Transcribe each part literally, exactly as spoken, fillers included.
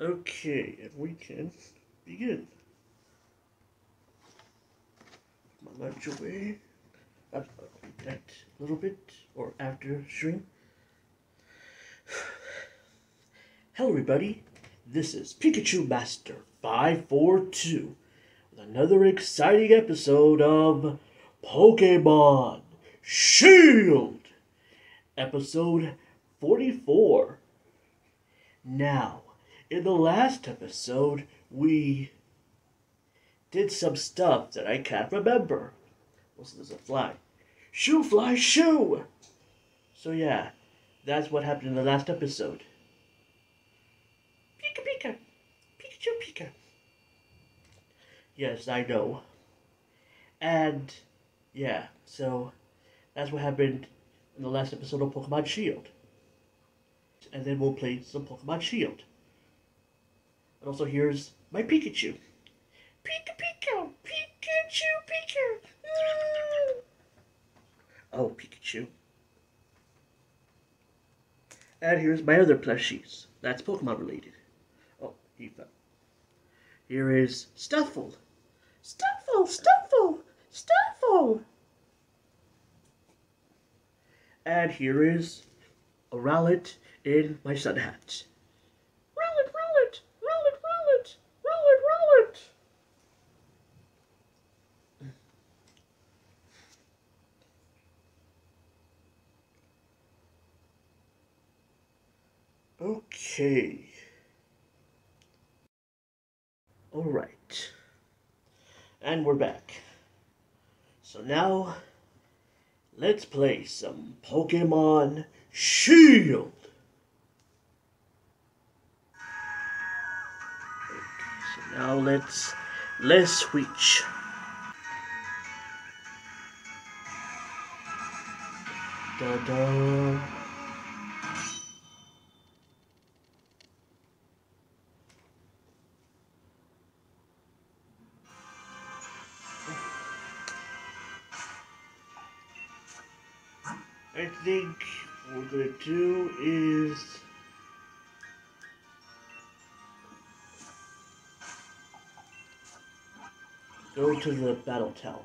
Okay, if we can begin. Come on, out your way. I'll update that a little bit, or after stream. Hello everybody, this is Pikachu Master five forty-two with another exciting episode of Pokemon Shield, episode forty-four. Now, in the last episode, we did some stuff that I can't remember. Also, there's a fly. Shoo, fly, shoo! So yeah, that's what happened in the last episode. Pika, Pika! Pikachu, Pika! Yes, I know. And, yeah, so that's what happened in the last episode of Pokemon Shield. And then we'll play some Pokemon Shield. And also here's my Pikachu. Pika Pika! Pikachu Pika! Oh, Pikachu. And here's my other plushies. That's Pokemon related. Oh, he fell. Here is Stuffle. Stuffle! Stuffle! Stuffle! And here is a Rowlet in my sun hat. Rowlet! Rowlet! Rowlet! Rowlet! Rowlet! Rowlet! Okay. All right. And we're back. So now, let's play some Pokemon Shield. Okay, so now let's let's switch. Da da. I think what we're going to do is go to the Battle Tower.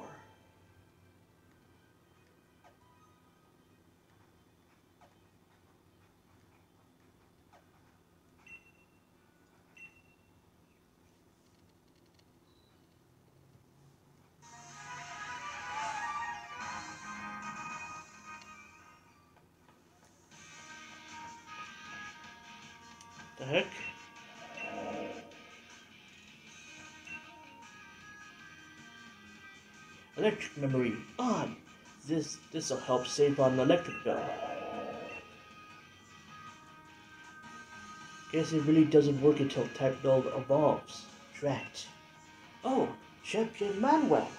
The heck? Electric memory on. This this will help save on the electric bill. Guess it really doesn't work until Type Null evolves. Drat. Oh, Champion Manuel.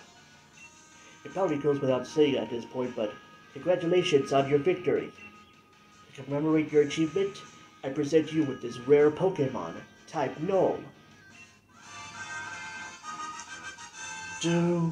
It probably goes without saying at this point, but congratulations on your victory. To commemorate your achievement, I present you with this rare Pokemon, Type Null. Do.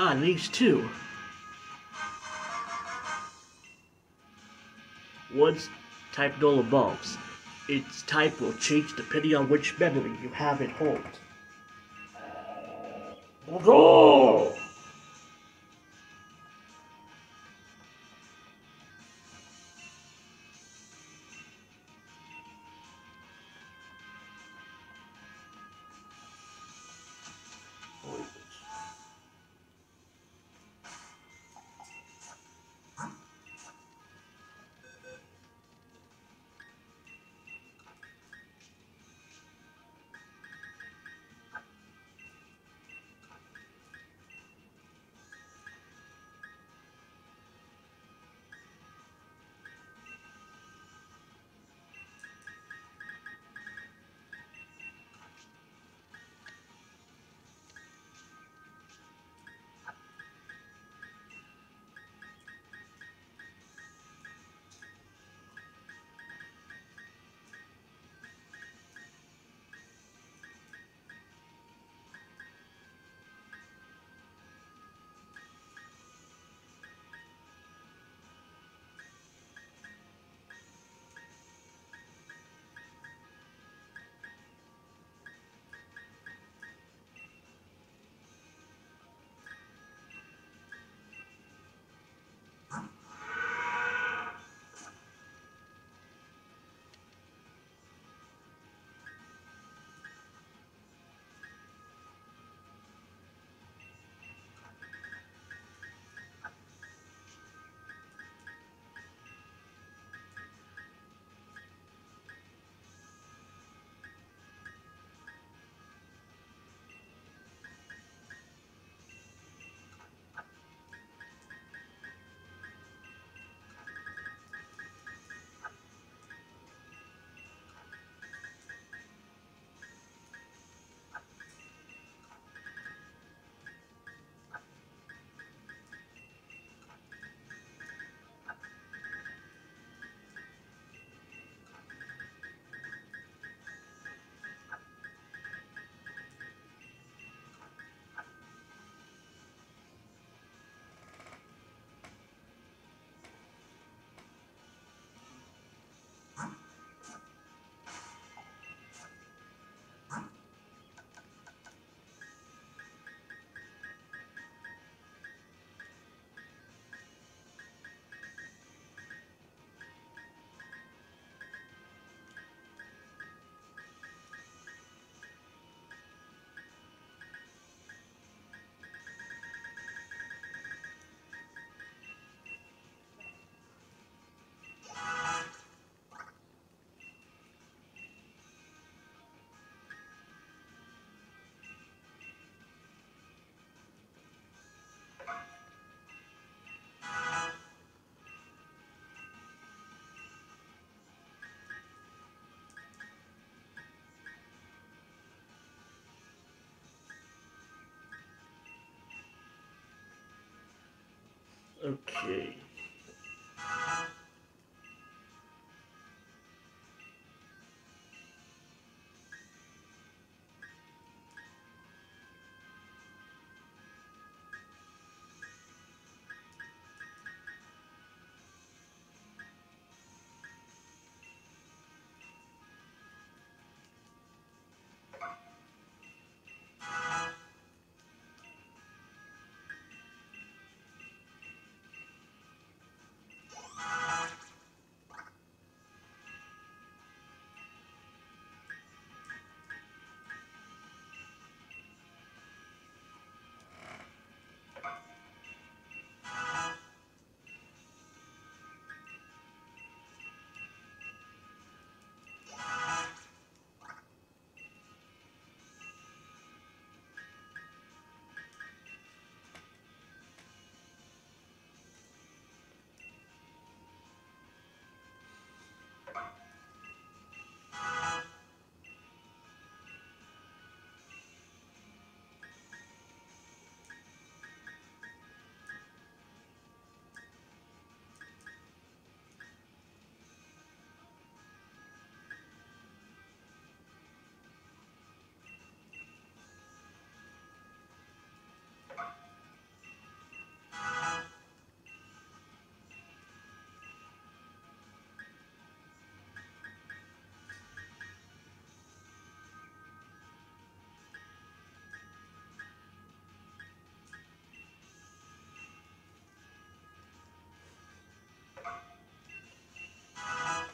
Ah, these two. Once Type Null evolves, its type will change depending on which memory you have it hold. Go! Okay.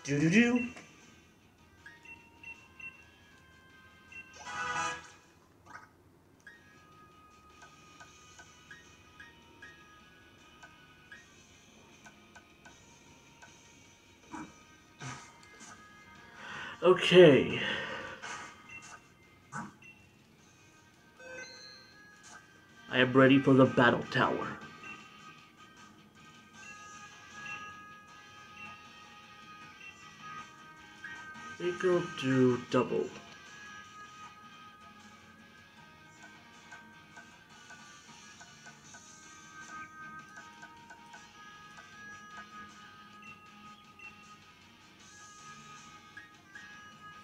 Do do do. Okay. I am ready for the Battle Tower. Go do double.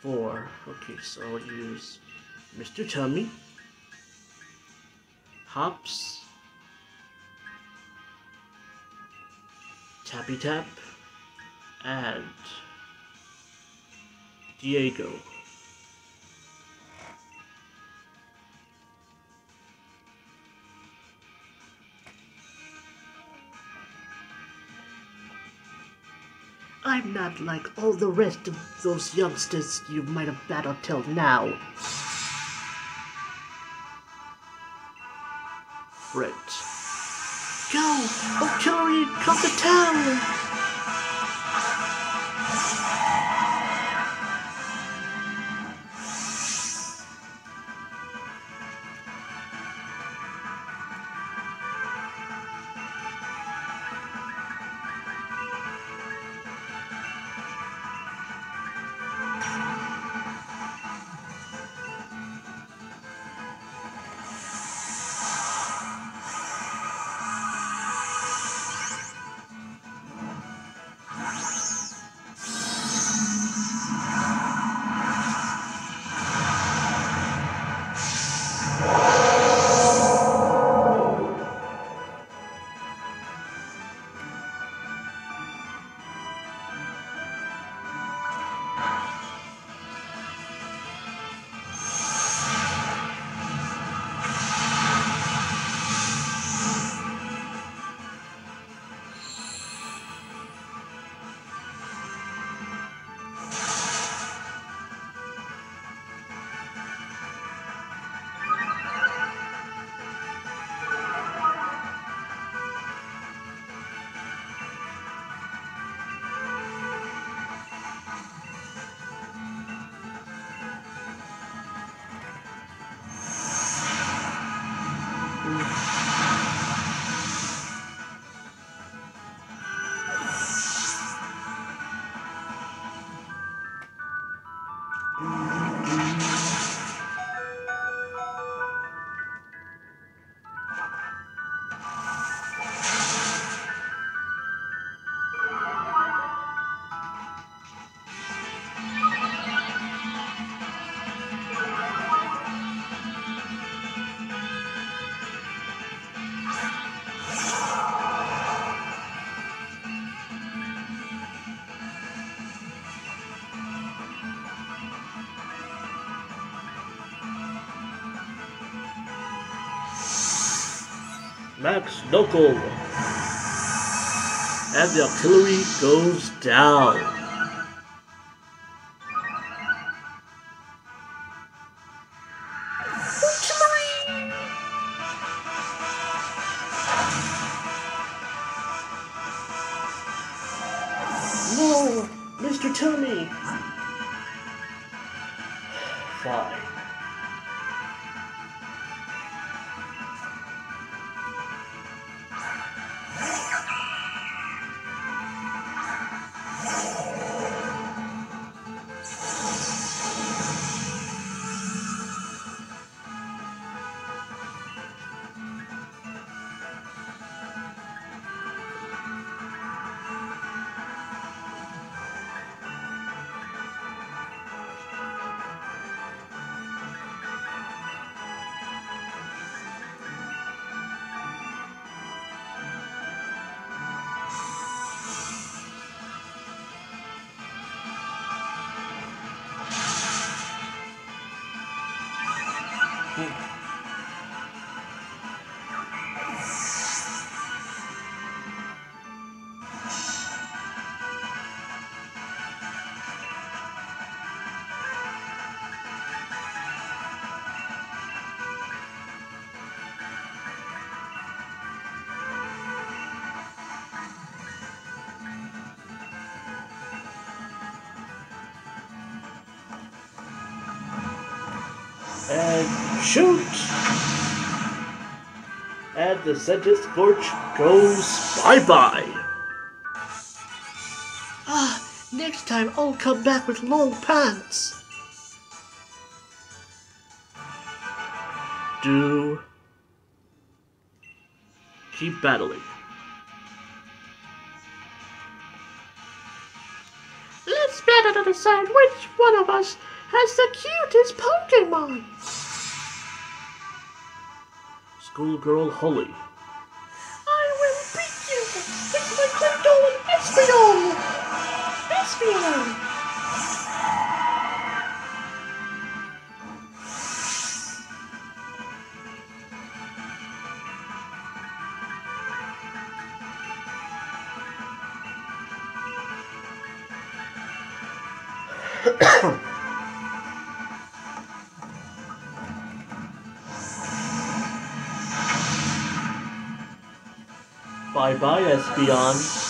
Four. Okay, so I'll use Mister Tummy, Hops, Tappy Tap, and Diego. I'm not like all the rest of those youngsters you might have battled till now. Fred. Go! Ochori, come to town! Max Knuckle. And the artillery goes down. And shoot! And the Sentis Scorch goes bye-bye! Ah, next time I'll come back with long pants! Do... keep battling. Let's battle to decide which one of us has the cutest Pokemon! Schoolgirl Holly. I will beat you with my Clindolan Espeon! Espeon! Bye-bye, Espeon.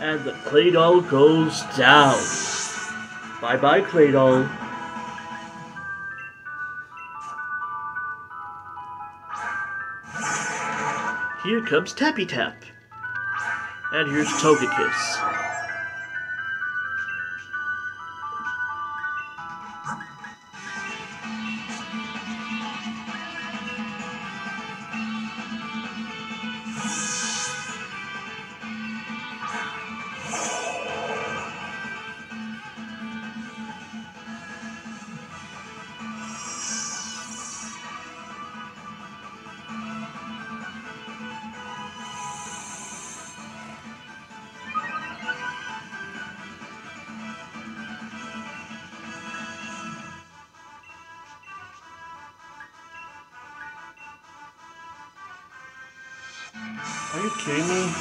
And the Claydol goes down. Bye-bye, Claydol. Here comes Tappy Tap. And here's Togekiss. Are you kidding me?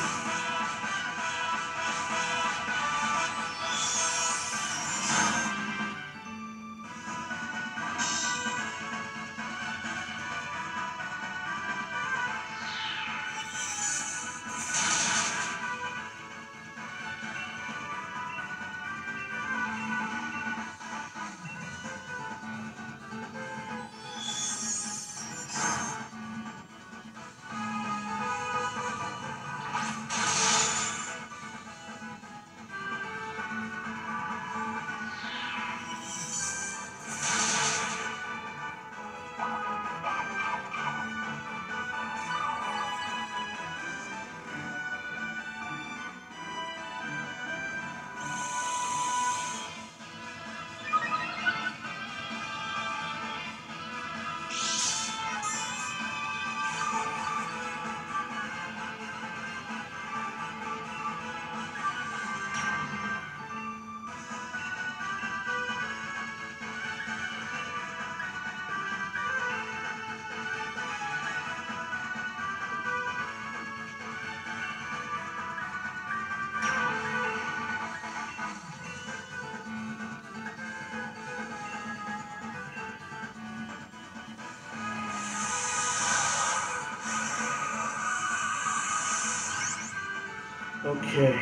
Okay.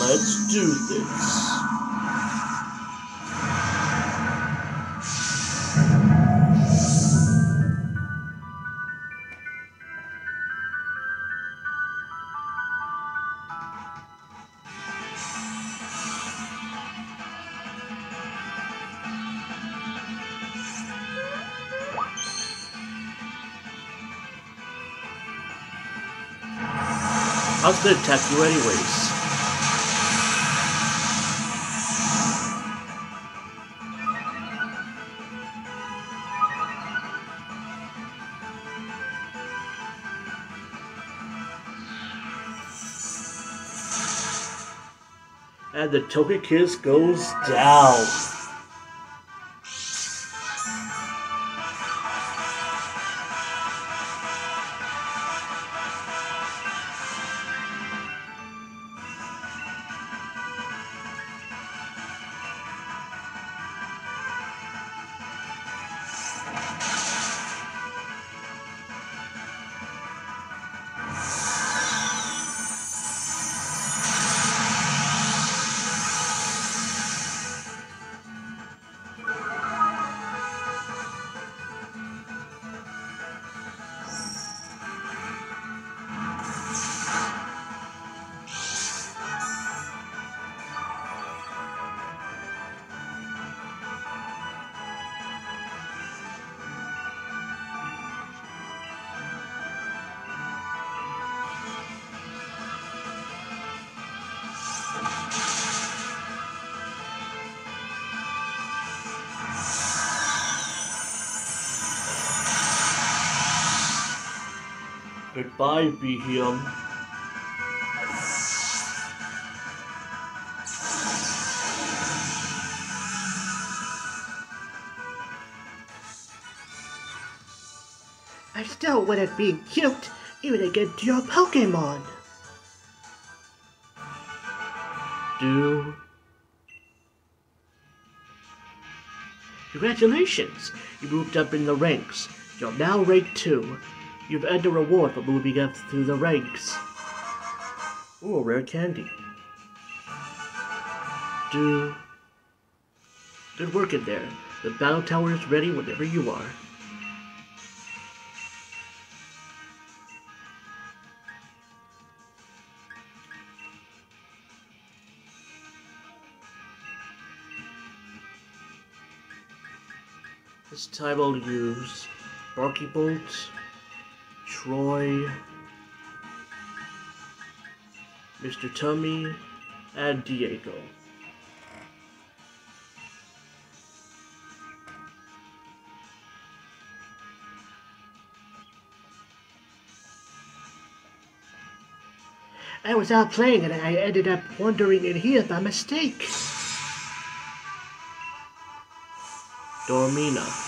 Let's do this. I was gonna attack you anyways. And the Togekiss goes down. Goodbye, Behem. I still wouldn't be cute, even against your Pokemon. Do. Congratulations! You moved up in the ranks. You're now ranked two. You've earned a reward for moving up through the ranks. Ooh, rare candy. Do. Good work in there. The Battle Tower is ready whenever you are. This time I'll use Barky Bolt. Troy, Mister Tummy, and Diego. I was out playing and I ended up wandering in here by mistake. Dormina.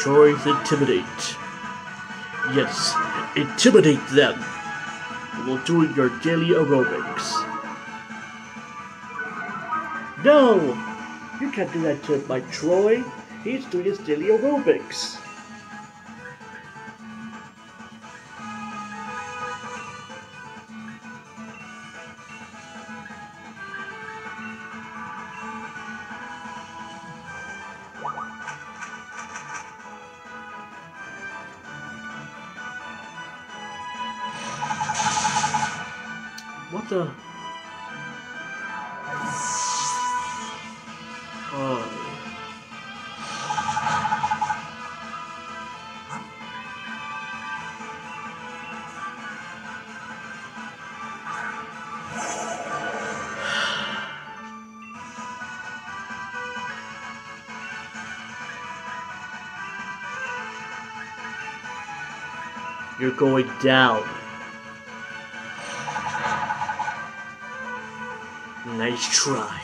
Troy's Intimidate. Yes, intimidate them. We'll do your daily aerobics. No! You can't do that to my Troy. He's doing his daily aerobics. What the? Oh. You're going down. Nice try.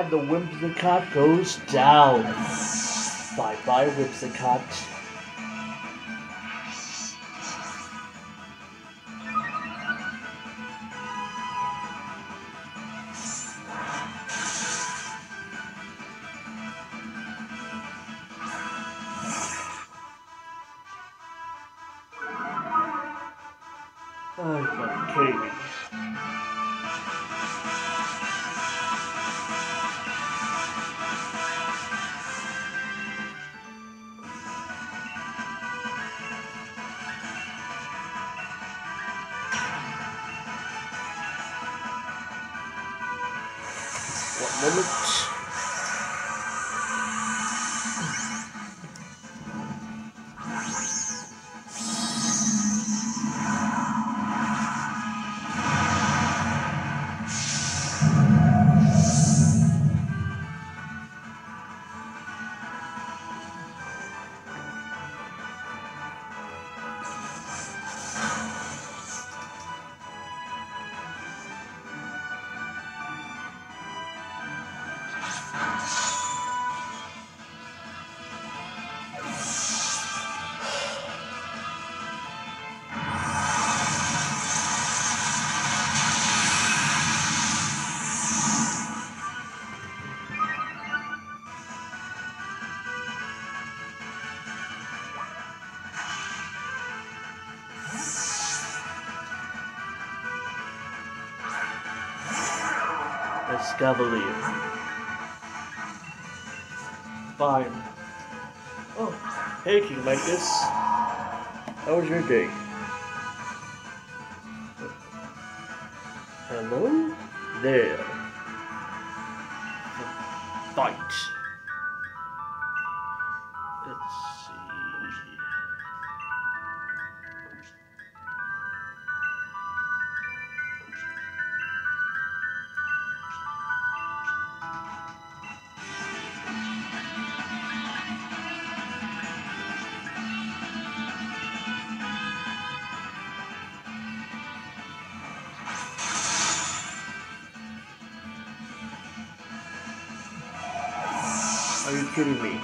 and the Whimsicott goes down. Bye bye, Whimsicott. Escavalier. Fine. Oh, hey, King Magnus. How was your day? Hello? There. Fight. Let's see. Are you kidding me?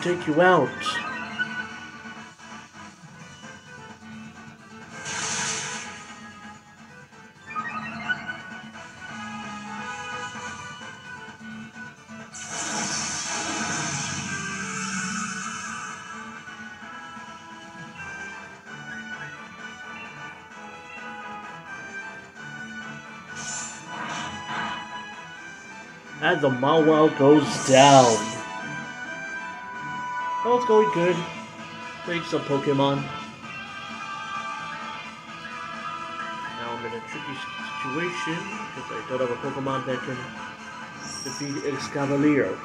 Take you out. And the Mawile goes down. Oh, it's going good. Thanks, some Pokemon. Now I'm in a tricky situation because I don't have a Pokemon that can defeat Escavalier.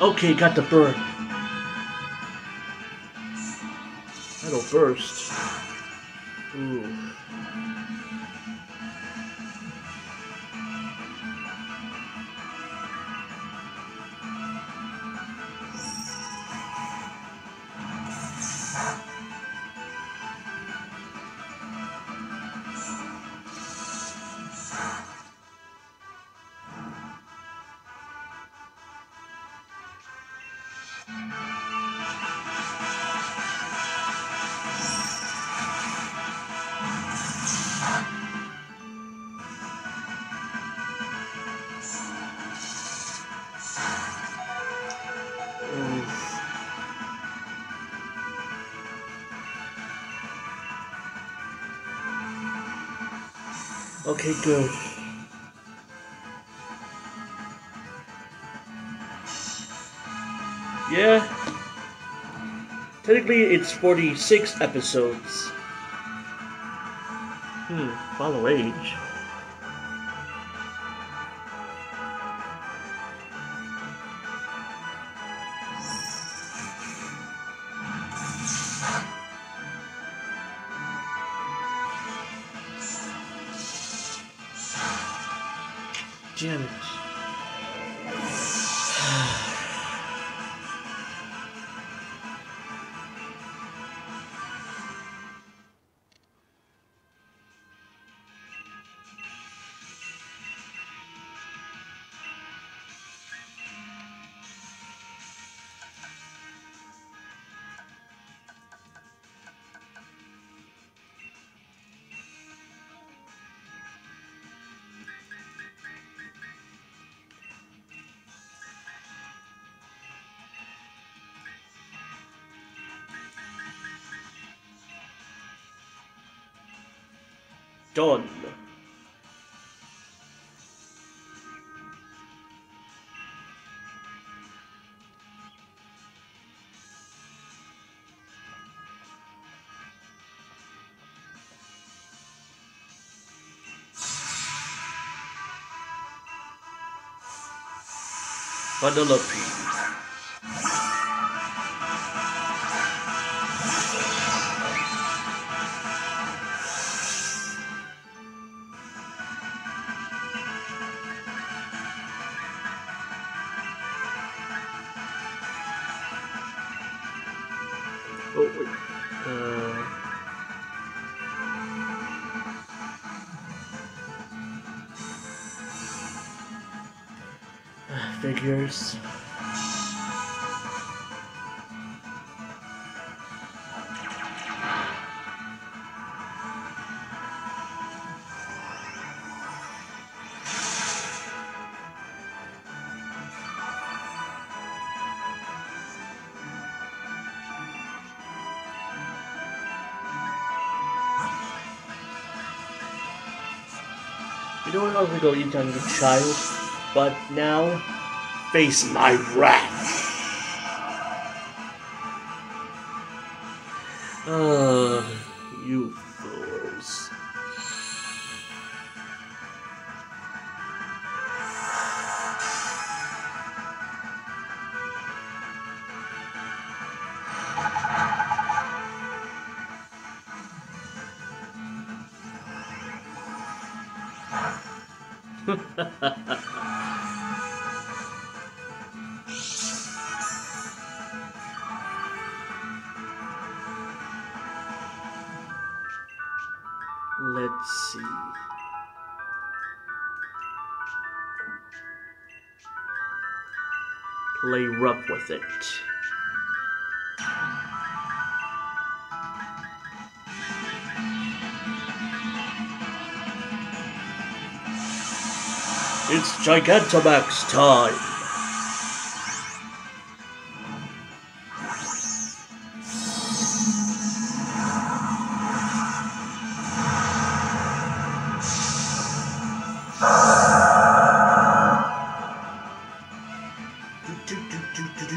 Okay, got the burn. That'll burst. Ooh. Okay, good. Yeah. Technically, it's forty-six episodes. Hmm, follow age. Damn it. Done. Bundle of peace. Oh, wait. Uh... Figures. You know what, I was gonna go eat on your child, but now, face my wrath! Ugh, you fools. Let's see. Play rough with it. It's Gigantamax time! Do, do, do, do, do, do.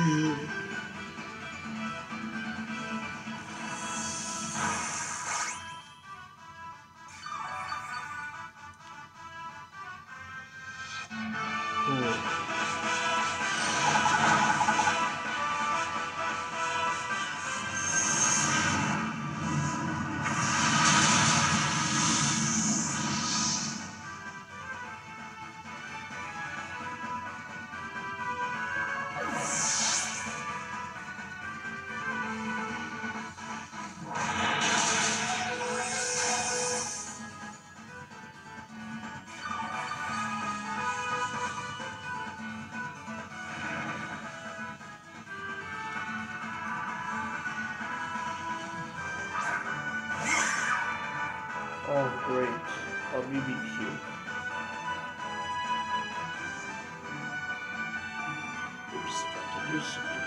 Oh great, a Mimikyu. Oops, got to do something.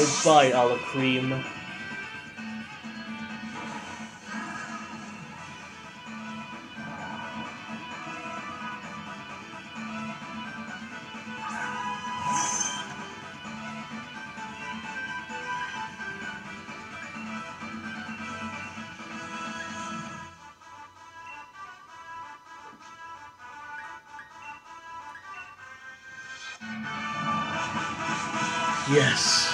Goodbye, Alakreem. Yes.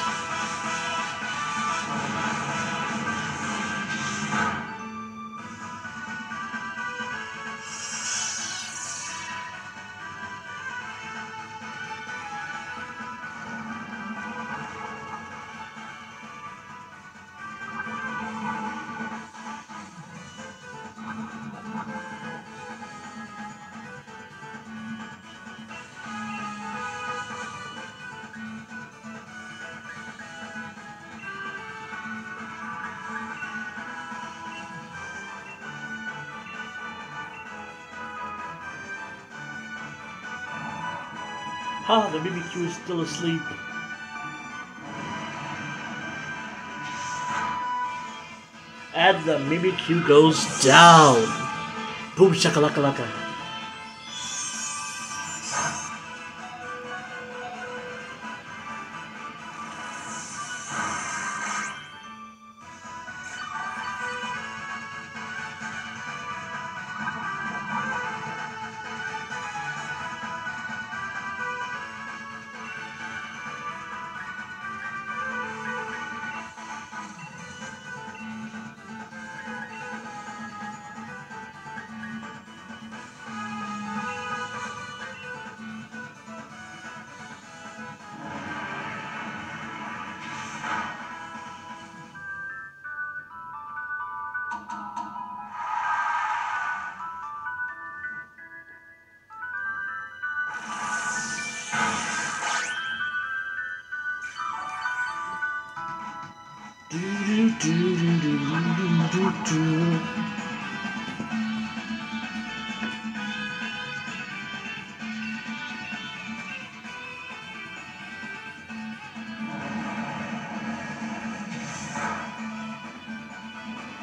Ah, the Mimikyu is still asleep. And the Mimikyu goes down. Boom shakalaka laka.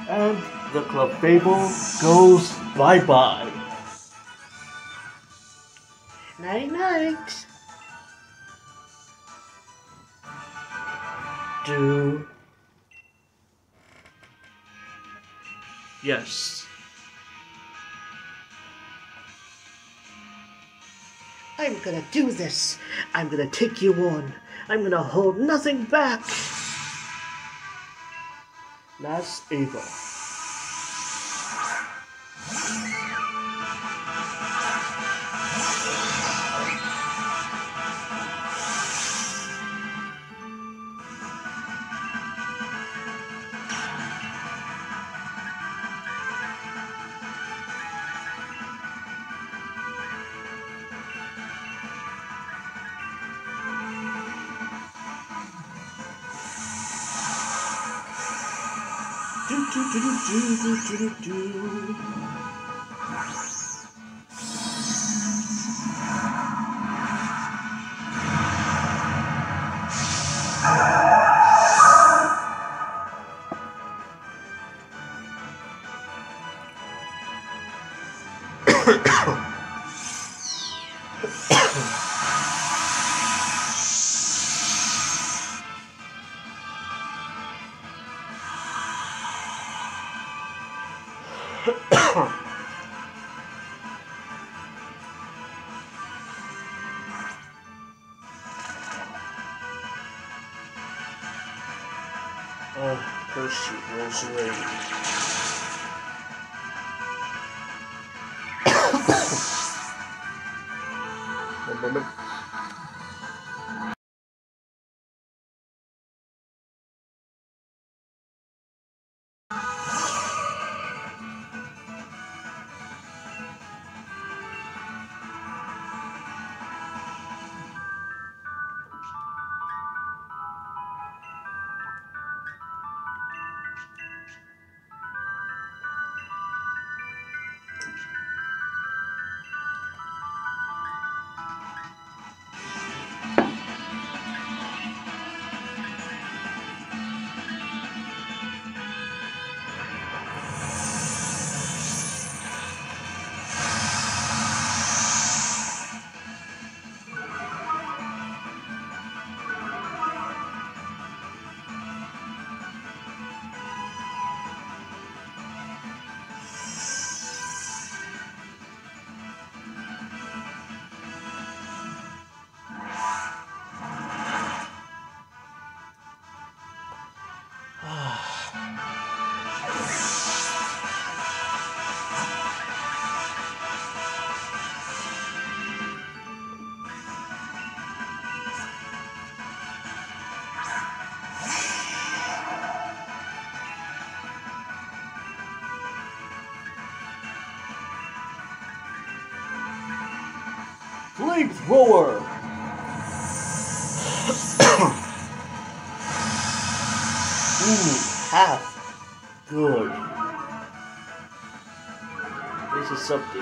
And the Clefable goes bye-bye. Night-night. Do. Yes. I'm gonna do this. I'm gonna take you on. I'm gonna hold nothing back. Last Eva. Do, do, do, do, do, do. Oh, curse you, Rosalie. Flamethrower! Ooh, half. Good. This is something.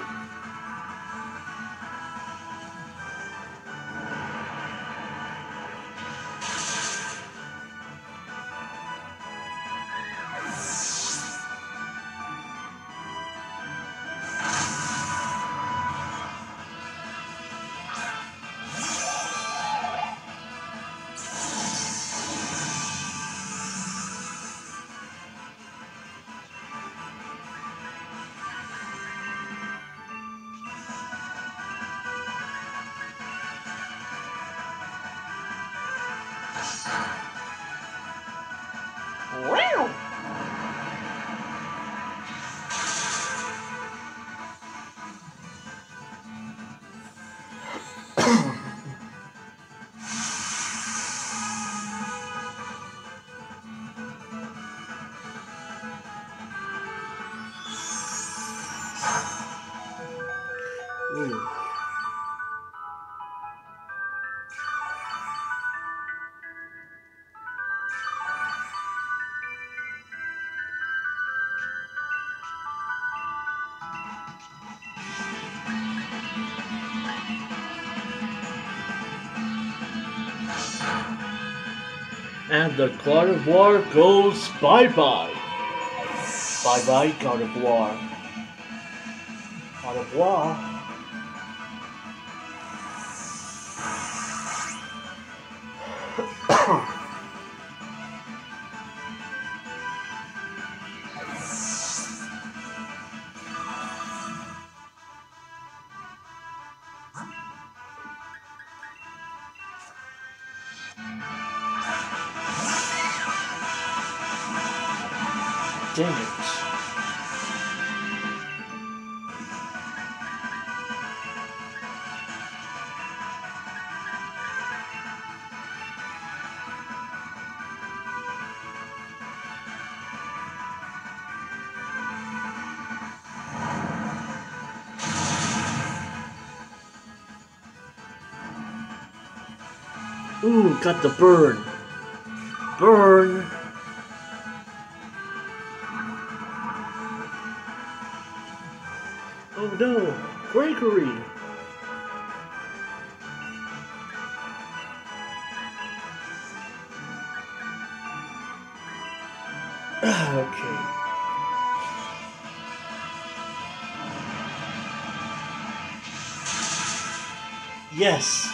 And the Gardevoir goes bye-bye. Bye-bye, Gardevoir. Gardevoir. Dang it. Ooh, got the burn. Burn. Oh no, Gregory! Okay. Yes,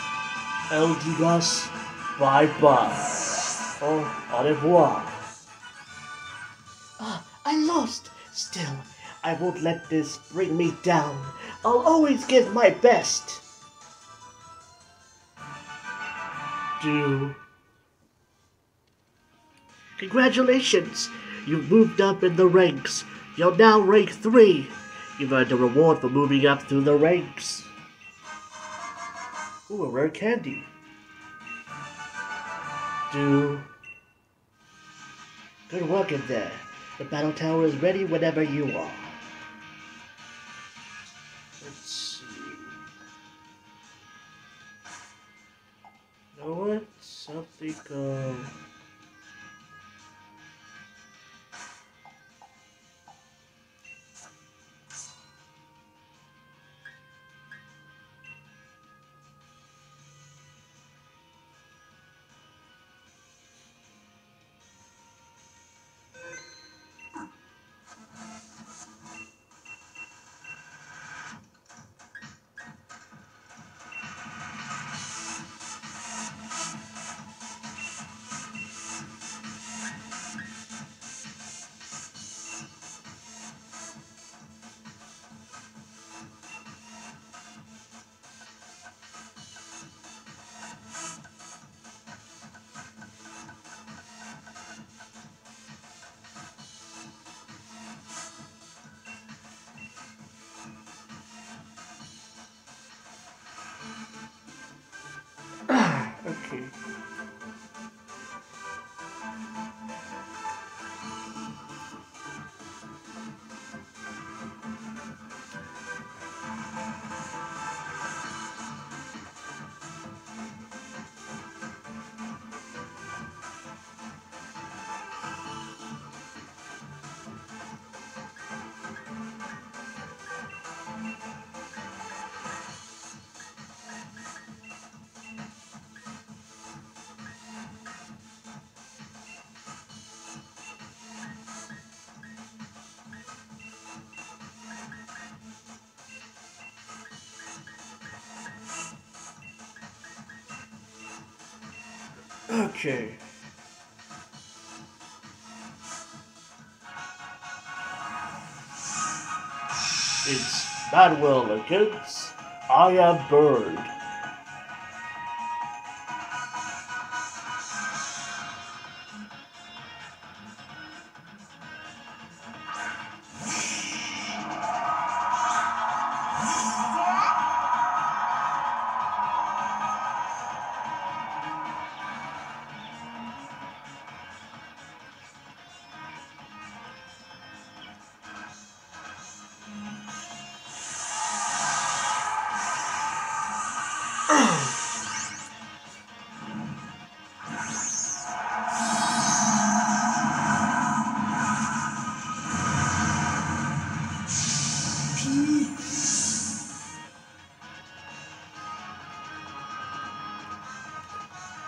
Eldegoss, bye bye. Oh, au revoir. Ah, I lost. Still, I won't let this bring me down. I'll always give my best. Do. Congratulations! You've moved up in the ranks. You're now rank three. You've earned a reward for moving up through the ranks. Ooh, a rare candy. Do. Good work in there. The Battle Tower is ready whenever you are. Let's see. You know what? Something uh Okay. It's Manuel against I Am Bird.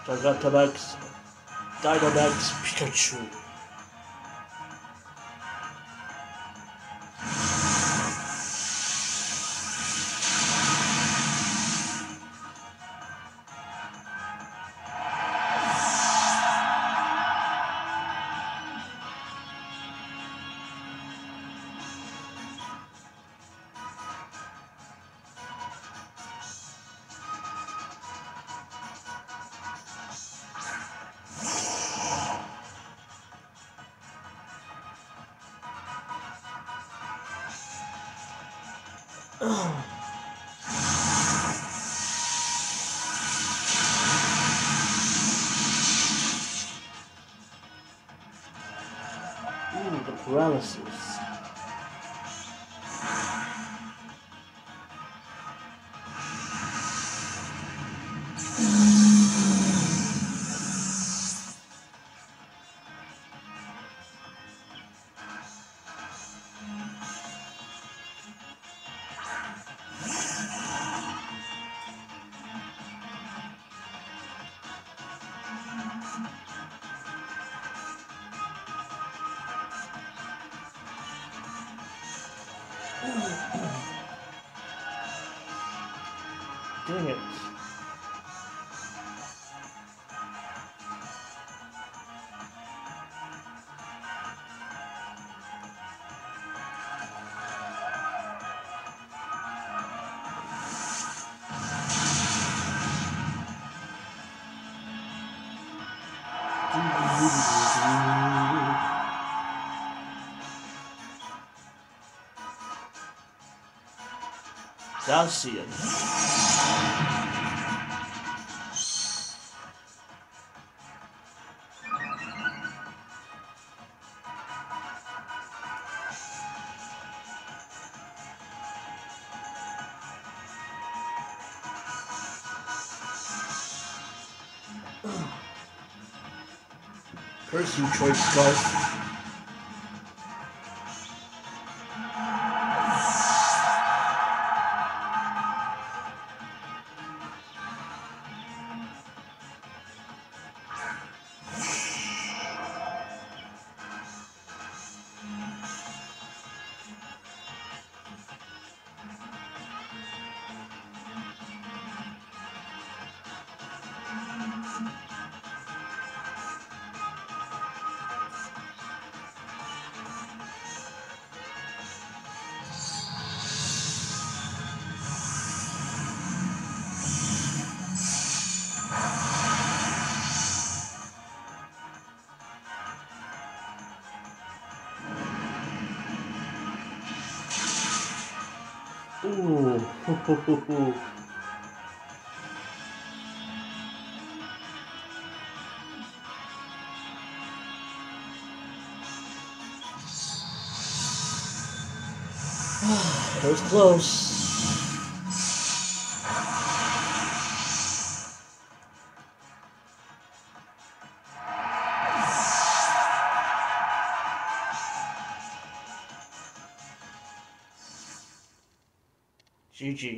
Gigantamax, Dynamax, Pikachu. Ooh, the paralysis. Dang it. I'll see it. Curse you, choice scarf. Ooh, ho, ho, ho, ho. That was close. G G.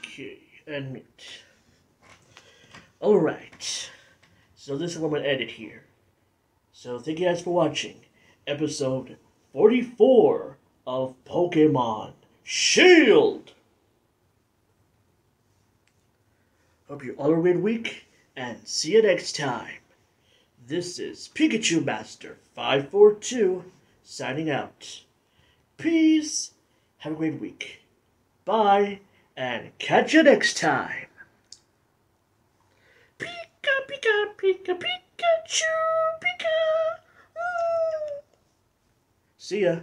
Okay, admit. Alright, so this is what I'm going to edit here. So thank you guys for watching episode forty-four of Pokemon Shield. Hope you all have a great week, and see you next time. This is Pikachu Master five four two signing out. Peace, have a great week. Bye, and catch you next time. Pika, Pika, Pika, Pikachu, Pika. Mm. See ya.